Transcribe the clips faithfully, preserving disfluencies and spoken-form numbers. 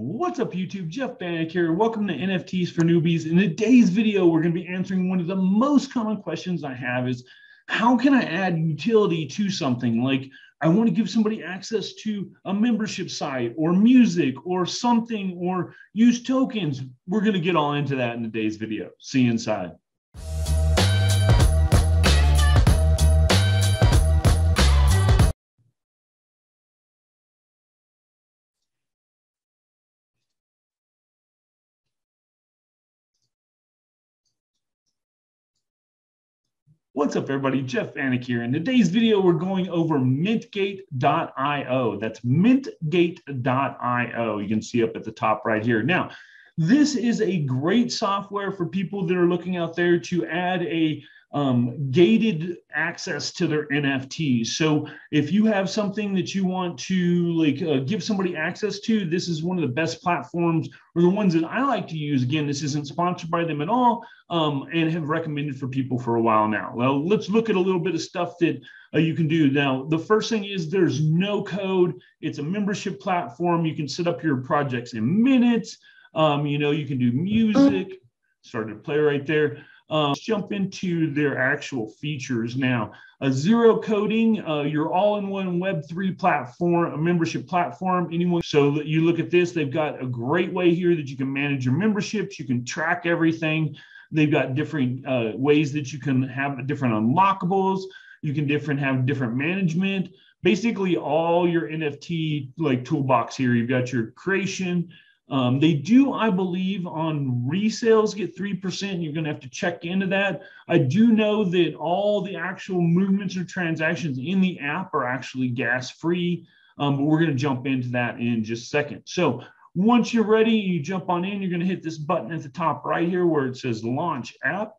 What's up, YouTube? Jeff Bannick here. Welcome to N F Ts for Newbies. In today's video, we're going to be answering one of the most common questions I have is, how can I add utility to something? Like, I want to give somebody access to a membership site or music or something, or use tokens. We're going to get all into that in today's video. See you inside. What's up, everybody? Jeff Bannick here. In today's video, we're going over mint gate dot i o. That's mint gate dot i o. You can see up at the top right here. Now, this is a great software for people that are looking out there to add a um, gated access to their N F Ts. So if you have something that you want to like uh, give somebody access to, this is one of the best platforms, or the ones that I like to use. Again, this isn't sponsored by them at all, um, and have recommended for people for a while now. Well, let's look at a little bit of stuff that uh, you can do. Now, the first thing is there's no code. It's a membership platform. You can set up your projects in minutes. Um, you know, you can do music. Started to play right there. Uh, let's jump into their actual features now. Uh, zero coding, uh, your all-in-one web three platform, a membership platform. Anyone, so you look at this, they've got a great way here that you can manage your memberships. You can track everything. They've got different uh, ways that you can have different unlockables. You can different have different management. Basically, all your N F T like toolbox here. You've got your creation. Um, they do, I believe, on resales get three percent. You're going to have to check into that. I do know that all the actual movements or transactions in the app are actually gas-free, um, but we're going to jump into that in just a second. So once you're ready, you jump on in. You're going to hit this button at the top right here where it says Launch App.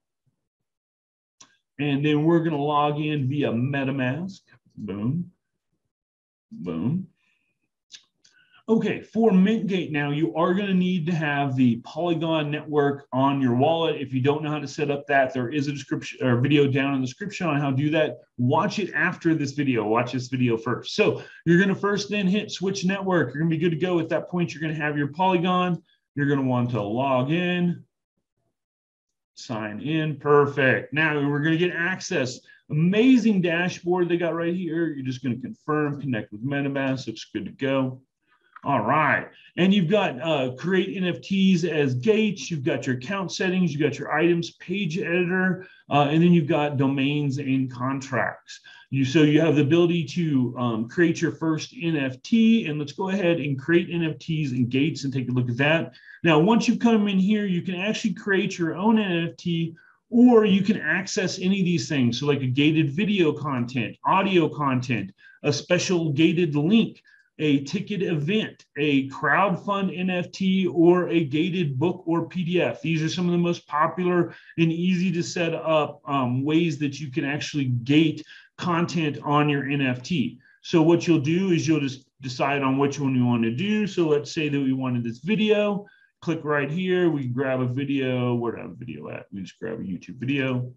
And then we're going to log in via MetaMask. Boom. Boom. Okay, for MintGate now, you are going to need to have the Polygon network on your wallet. If you don't know how to set up that, there is a description or video down in the description on how to do that. Watch it after this video. Watch this video first. So you're going to first then hit switch network. You're going to be good to go. At that point, you're going to have your Polygon. You're going to want to log in, sign in. Perfect. Now we're going to get access. Amazing dashboard they got right here. You're just going to confirm, connect with MetaMask. Looks good to go. All right. And you've got uh, create N F Ts as gates. You've got your account settings. You've got your items, page editor, uh, and then you've got domains and contracts. You, so you have the ability to um, create your first N F T. And let's go ahead and create N F Ts and gates and take a look at that. Now, once you come in here, you can actually create your own N F T, or you can access any of these things. So like a gated video content, audio content, a special gated link, a ticket event, a crowdfund N F T, or a gated book or P D F. These are some of the most popular and easy to set up um, ways that you can actually gate content on your N F T. So what you'll do is you'll just decide on which one you want to do. So let's say that we wanted this video. Click right here. We grab a video. Where do I have a video at? We just grab a YouTube video.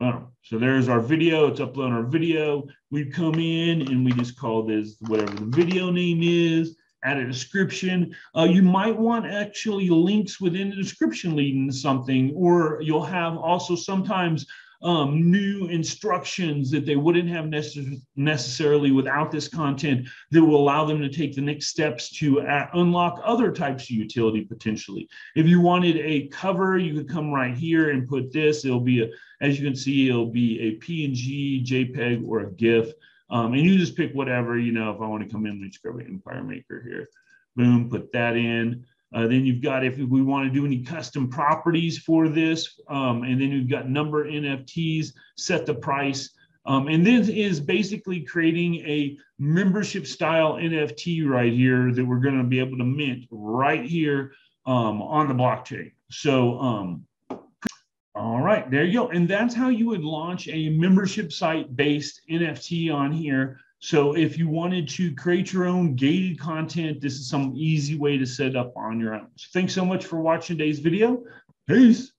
Oh, so there's our video. It's uploading our video. We come in and we just call this whatever the video name is, add a description. Uh, you might want actually links within the description leading to something, or you'll have also sometimes um, new instructions that they wouldn't have necess- necessarily without this content that will allow them to take the next steps to uh, unlock other types of utility potentially. If you wanted a cover, you could come right here and put this. It'll be a, as you can see, it'll be a P N G, JPEG, or a GIF. Um, and you just pick whatever, you know, if I want to come in, let's grab an Empire Maker here. Boom, put that in. Uh, then you've got, if we want to do any custom properties for this, um, and then you've got number N F Ts, set the price. Um, and this is basically creating a membership style N F T right here that we're going to be able to mint right here um, on the blockchain. So, um, all right, there you go. And that's how you would launch a membership site-based N F T on here. So if you wanted to create your own gated content, this is some easy way to set up on your own. So thanks so much for watching today's video. Peace.